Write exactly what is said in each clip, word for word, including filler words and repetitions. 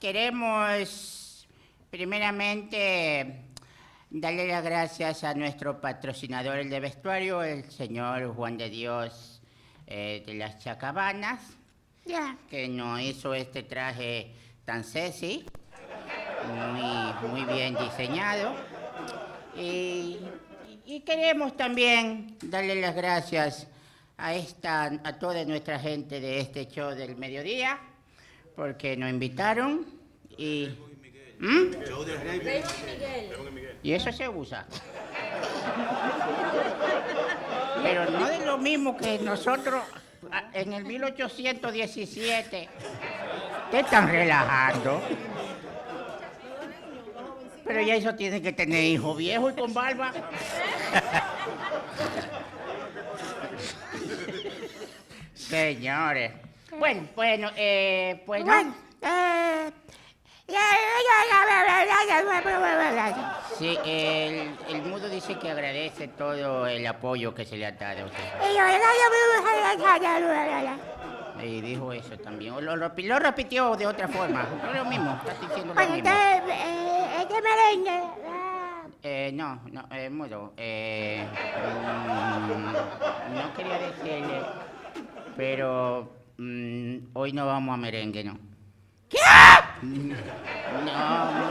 Queremos primeramente darle las gracias a nuestro patrocinador el de vestuario, el señor Juan de Dios eh, de las Chacabanas, yeah. que nos hizo este traje tan sexy, muy, muy bien diseñado. Y, y queremos también darle las gracias a, esta, a toda nuestra gente de este show del mediodía, porque nos invitaron y... ¿Mm? Y eso se usa. Pero no es lo mismo que nosotros en el mil ochocientos diecisiete. Te están relajando. Pero ya eso tiene que tener hijo viejo y con barba. Señores. Bueno, bueno, eh, pues bueno. Eh, Sí, el, el mudo dice que agradece todo el apoyo que se le ha dado a usted. Y dijo eso también. Lo, lo, lo repitió de otra forma. No es lo mismo, está diciendo lo mismo. ¿Este merengue? Eh, no, no, eh, mudo. Eh, um, no quería decirle, pero um, hoy no vamos a merengue, ¿no? ¿Qué? No, no, no,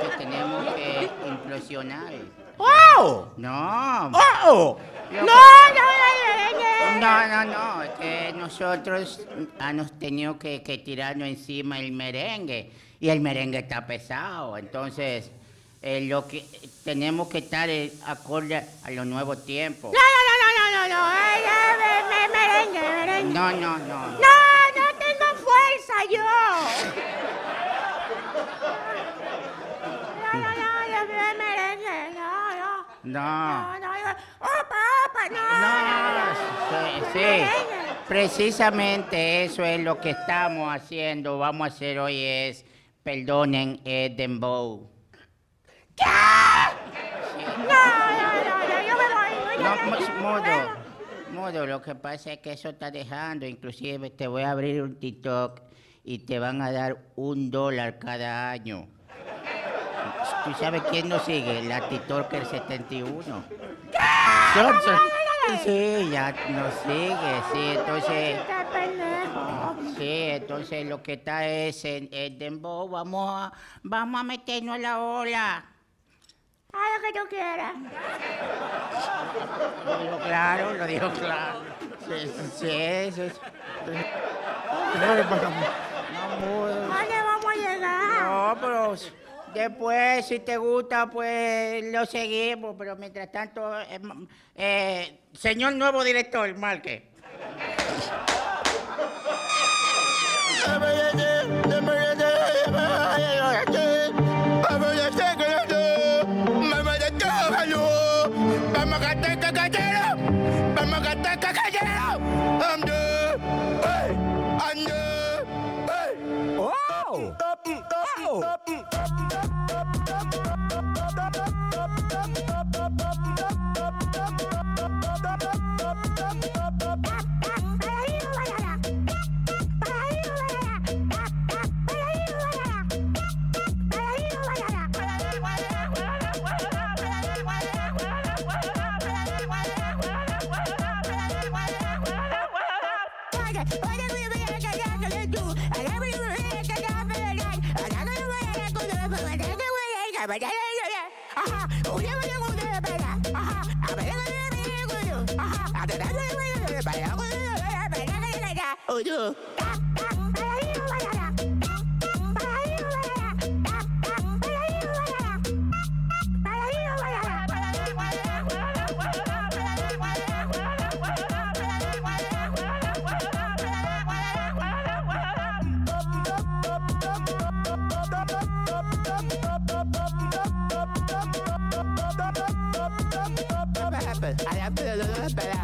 que tenemos que implosionar. ¡Oh! No. ¡Oh! No, no, no, no, no, no, es que nosotros hemos tenido que, que tirarnos encima el merengue y el merengue está pesado, entonces eh, lo que tenemos que estar eh, acorde a los nuevos tiempos. No, no, no, no, no, no, Ay, me, me, merengue, merengue. No, no, no. No, no tengo fuerza yo. No. No, no, no. Opa, opa, no. No, sí, sí. Precisamente eso es lo que estamos haciendo, vamos a hacer hoy es, perdonen, es Dembow. ¿Qué? Sí. No, no, no, no, yo me voy. No, mudo, mudo, lo que pasa es que eso está dejando, inclusive te voy a abrir un TikTok y te van a dar un dólar cada año. ¿Tú sabes quién nos sigue? La TikToker setenta y uno. ¿Qué? Johnson. Sí, ya nos sigue, sí, entonces... Sí, entonces lo que está es en el Dembow, vamos a, vamos a meternos a la ola. A lo que tú quieras. Lo dijo claro, lo dijo claro. Sí, sí, sí. ¿Dónde vamos a llegar? No, pero... Después, si te gusta, pues lo seguimos, pero mientras tanto, eh, eh, señor nuevo director, Marquez. ¡Oh! ¡Oh! Oh, yeah. Bye.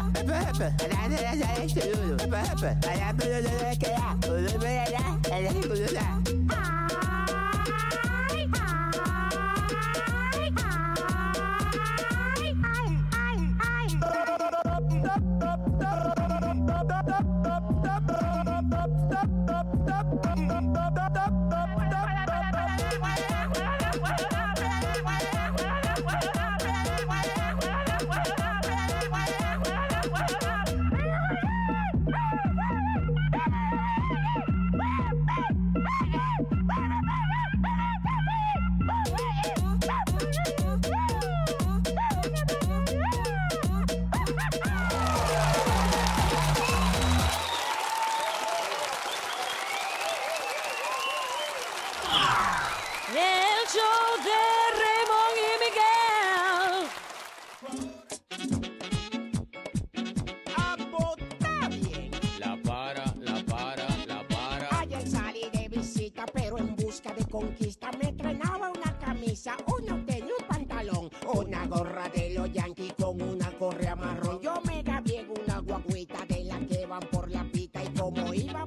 conquista me estrenaba una camisa, unos tenis, un pantalón, una gorra de los Yankees con una correa marrón. Yo me gabié en una guaguita de las que van por la pista y como iba